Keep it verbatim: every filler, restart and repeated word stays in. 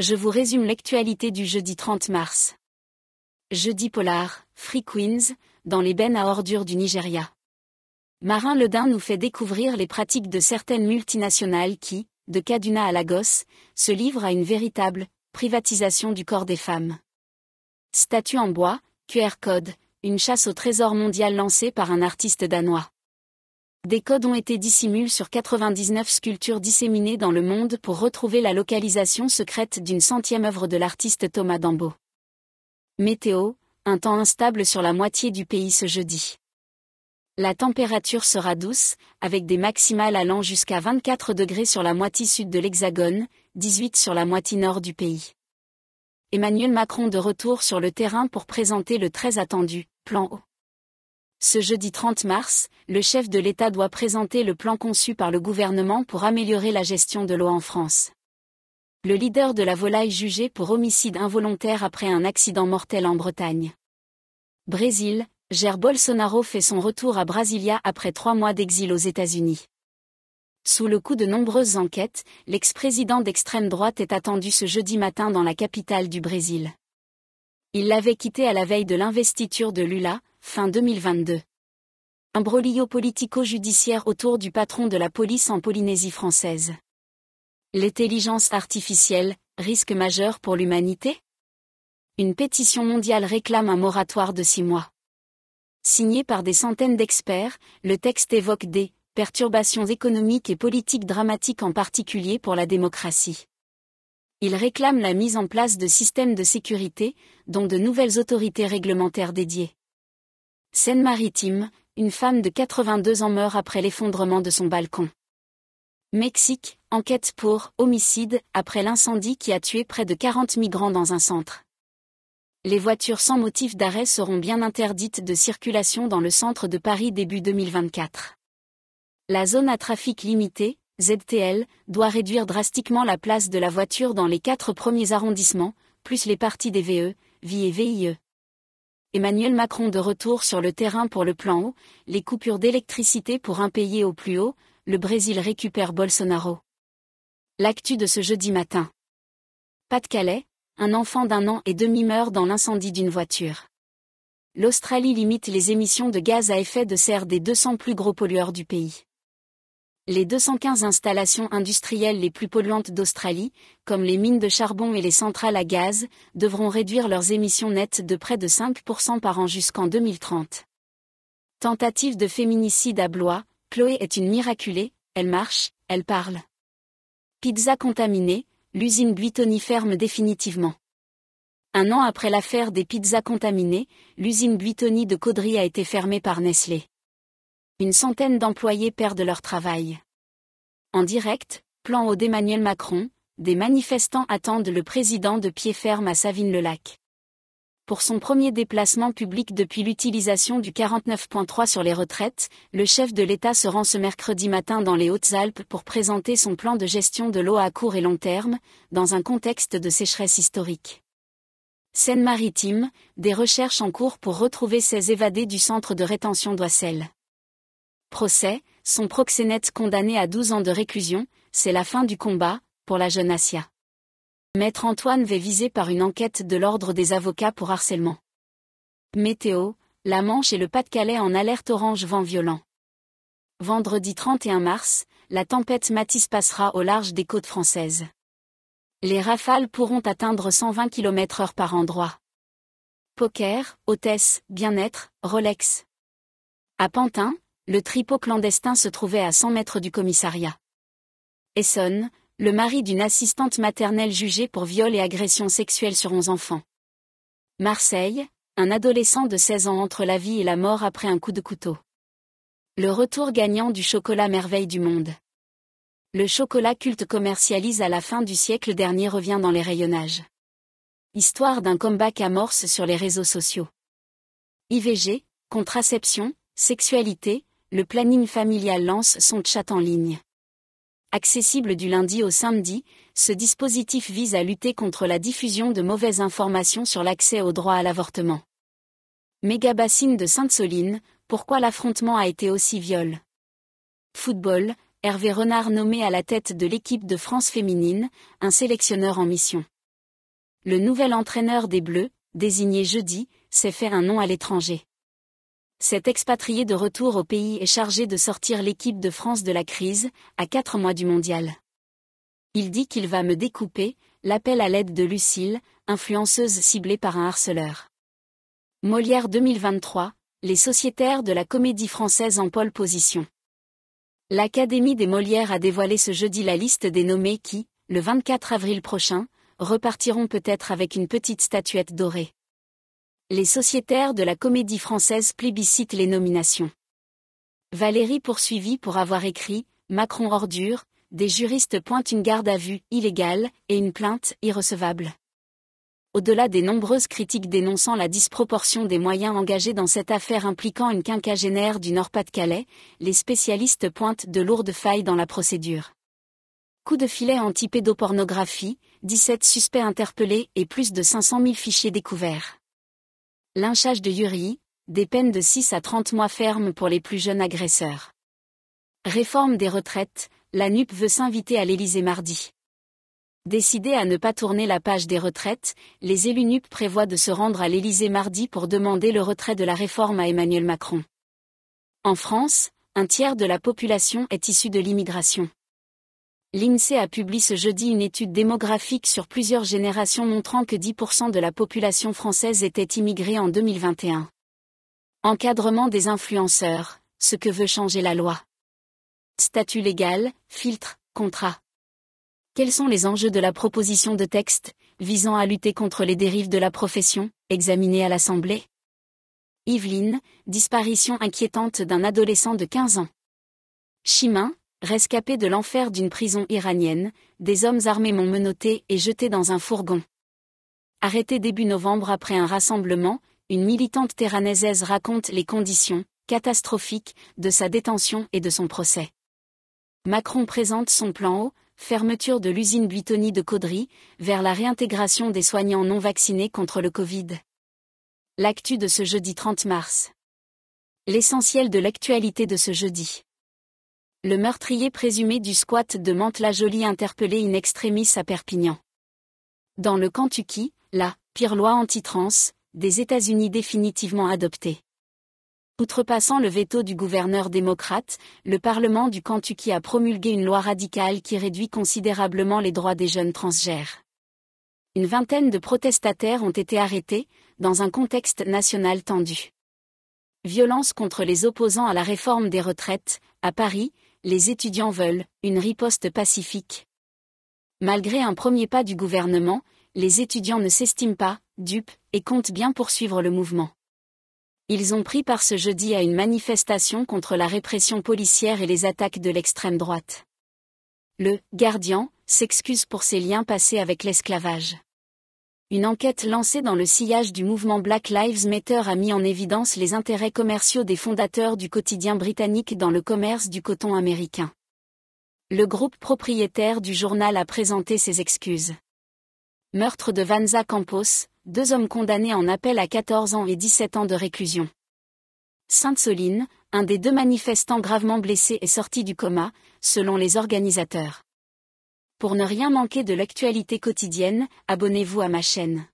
Je vous résume l'actualité du jeudi trente mars. Jeudi polar, Free Queens, dans les bennes à ordures du Nigeria. Marin Le Dain nous fait découvrir les pratiques de certaines multinationales qui, de Kaduna à Lagos, se livrent à une véritable privatisation du corps des femmes. Statue en bois, Q R code, une chasse au trésor mondial lancée par un artiste danois. Des codes ont été dissimulés sur quatre-vingt-dix-neuf sculptures disséminées dans le monde pour retrouver la localisation secrète d'une centième œuvre de l'artiste Thomas Dambo. Météo, un temps instable sur la moitié du pays ce jeudi. La température sera douce, avec des maximales allant jusqu'à vingt-quatre degrés sur la moitié sud de l'Hexagone, dix-huit sur la moitié nord du pays. Emmanuel Macron de retour sur le terrain pour présenter le très attendu « Plan eau ». Ce jeudi trente mars, le chef de l'État doit présenter le plan conçu par le gouvernement pour améliorer la gestion de l'eau en France. Le leader de la volaille jugé pour homicide involontaire après un accident mortel en Bretagne. Brésil, Jair Bolsonaro fait son retour à Brasilia après trois mois d'exil aux États-Unis. Sous le coup de nombreuses enquêtes, l'ex-président d'extrême droite est attendu ce jeudi matin dans la capitale du Brésil. Il l'avait quitté à la veille de l'investiture de Lula, fin deux mille vingt-deux. Imbroglio politico-judiciaire autour du patron de la police en Polynésie française. L'intelligence artificielle, risque majeur pour l'humanité? Une pétition mondiale réclame un moratoire de six mois. Signé par des centaines d'experts, le texte évoque des « perturbations économiques et politiques dramatiques en particulier pour la démocratie ». Il réclame la mise en place de systèmes de sécurité, dont de nouvelles autorités réglementaires dédiées. Seine-Maritime, une femme de quatre-vingt-deux ans meurt après l'effondrement de son balcon. Mexique, enquête pour « homicide » après l'incendie qui a tué près de quarante migrants dans un centre. Les voitures sans motif d'arrêt seront bien interdites de circulation dans le centre de Paris début deux mille vingt-quatre. La zone à trafic limité, Z T L, doit réduire drastiquement la place de la voiture dans les quatre premiers arrondissements, plus les parties des V E, V I et V I E. Emmanuel Macron de retour sur le terrain pour le plan eau, les coupures d'électricité pour un pays au plus haut, le Brésil récupère Bolsonaro. L'actu de ce jeudi matin. Pas-de-Calais, un enfant d'un an et demi meurt dans l'incendie d'une voiture. L'Australie limite les émissions de gaz à effet de serre des deux cents plus gros pollueurs du pays. Les deux cent quinze installations industrielles les plus polluantes d'Australie, comme les mines de charbon et les centrales à gaz, devront réduire leurs émissions nettes de près de cinq pour cent par an jusqu'en deux mille trente. Tentative de féminicide à Blois, Chloé est une miraculée, elle marche, elle parle. Pizza contaminée, l'usine Buitoni ferme définitivement. Un an après l'affaire des pizzas contaminées, l'usine Buitoni de Caudry a été fermée par Nestlé. Une centaine d'employés perdent leur travail. En direct, plan eau d'Emmanuel Macron, des manifestants attendent le président de pied ferme à Savines-le-Lac. Pour son premier déplacement public depuis l'utilisation du quarante-neuf point trois sur les retraites, le chef de l'État se rend ce mercredi matin dans les Hautes-Alpes pour présenter son plan de gestion de l'eau à court et long terme, dans un contexte de sécheresse historique. Seine-Maritime, des recherches en cours pour retrouver seize évadés du centre de rétention d'Oissel. Procès, son proxénète condamné à douze ans de réclusion, c'est la fin du combat, pour la jeune Assia. Maître Antoine est visé par une enquête de l'ordre des avocats pour harcèlement. Météo, la Manche et le Pas-de-Calais en alerte orange vent violent. Vendredi trente et un mars, la tempête Matisse passera au large des côtes françaises. Les rafales pourront atteindre cent vingt kilomètres heure par endroit. Poker, hôtesse, bien-être, Rolex. À Pantin, le tripot clandestin se trouvait à cent mètres du commissariat. Essonne, le mari d'une assistante maternelle jugée pour viol et agression sexuelle sur onze enfants. Marseille, un adolescent de seize ans entre la vie et la mort après un coup de couteau. Le retour gagnant du chocolat merveille du monde. Le chocolat culte commercialise à la fin du siècle dernier revient dans les rayonnages. Histoire d'un comeback amorce sur les réseaux sociaux. I V G, contraception, sexualité, le planning familial lance son chat en ligne. Accessible du lundi au samedi, ce dispositif vise à lutter contre la diffusion de mauvaises informations sur l'accès au droit à l'avortement. Mégabassine de Sainte-Soline, pourquoi l'affrontement a été aussi violent. Football, Hervé Renard nommé à la tête de l'équipe de France féminine, un sélectionneur en mission. le nouvel entraîneur des Bleus, désigné jeudi, sait faire un nom à l'étranger. Cet expatrié de retour au pays est chargé de sortir l'équipe de France de la crise, à quatre mois du mondial. Il dit qu'il va me découper, l'appel à l'aide de Lucille, influenceuse ciblée par un harceleur. Molière deux mille vingt-trois, les sociétaires de la Comédie française en pole position. L'Académie des Molières a dévoilé ce jeudi la liste des nommés qui, le vingt-quatre avril prochain, repartiront peut-être avec une petite statuette dorée. Les sociétaires de la Comédie française plébiscitent les nominations. Valérie poursuivie pour avoir écrit « Macron ordure », des juristes pointent une garde à vue illégale et une plainte irrecevable. Au-delà des nombreuses critiques dénonçant la disproportion des moyens engagés dans cette affaire impliquant une quinquagénaire du Nord-Pas-de-Calais, les spécialistes pointent de lourdes failles dans la procédure. Coup de filet anti-pédopornographie, dix-sept suspects interpellés et plus de cinq cent mille fichiers découverts. Lynchage de Yuri, des peines de six à trente mois ferme pour les plus jeunes agresseurs. Réforme des retraites, la Nupes veut s'inviter à l'Élysée mardi. Décidés à ne pas tourner la page des retraites, les élus Nupes prévoient de se rendre à l'Élysée mardi pour demander le retrait de la réforme à Emmanuel Macron. En France, un tiers de la population est issue de l'immigration. L'I N S E E a publié ce jeudi une étude démographique sur plusieurs générations montrant que dix pour cent de la population française était immigrée en deux mille vingt et un. Encadrement des influenceurs, ce que veut changer la loi. Statut légal, filtre, contrat. Quels sont les enjeux de la proposition de texte, visant à lutter contre les dérives de la profession, examinée à l'Assemblée? Yveline, disparition inquiétante d'un adolescent de quinze ans. Chimin, rescapé de l'enfer d'une prison iranienne, des hommes armés m'ont menotté et jeté dans un fourgon. Arrêté début novembre après un rassemblement, une militante terranaisaise raconte les conditions, catastrophiques, de sa détention et de son procès. Macron présente son plan eau, fermeture de l'usine Buitoni de Caudry, vers la réintégration des soignants non vaccinés contre le Covid. L'actu de ce jeudi trente mars. L'essentiel de l'actualité de ce jeudi. Le meurtrier présumé du squat de Mantes-la-Jolie interpellé in extremis à Perpignan. Dans le Kentucky, la « pire loi anti-trans » des États-Unis définitivement adoptée. Outrepassant le veto du gouverneur démocrate, le Parlement du Kentucky a promulgué une loi radicale qui réduit considérablement les droits des jeunes transgères. Une vingtaine de protestataires ont été arrêtés, dans un contexte national tendu. Violence contre les opposants à la réforme des retraites, à Paris, les étudiants veulent une riposte pacifique. Malgré un premier pas du gouvernement, les étudiants ne s'estiment pas dupes et comptent bien poursuivre le mouvement. Ils ont pris part ce jeudi à une manifestation contre la répression policière et les attaques de l'extrême droite. Le Guardian s'excuse pour ses liens passés avec l'esclavage. Une enquête lancée dans le sillage du mouvement Black Lives Matter a mis en évidence les intérêts commerciaux des fondateurs du quotidien britannique dans le commerce du coton américain. Le groupe propriétaire du journal a présenté ses excuses. Meurtre de Vanza Campos, deux hommes condamnés en appel à quatorze ans et dix-sept ans de réclusion. Sainte-Soline, un des deux manifestants gravement blessés est sorti du coma, selon les organisateurs. Pour ne rien manquer de l'actualité quotidienne, abonnez-vous à ma chaîne.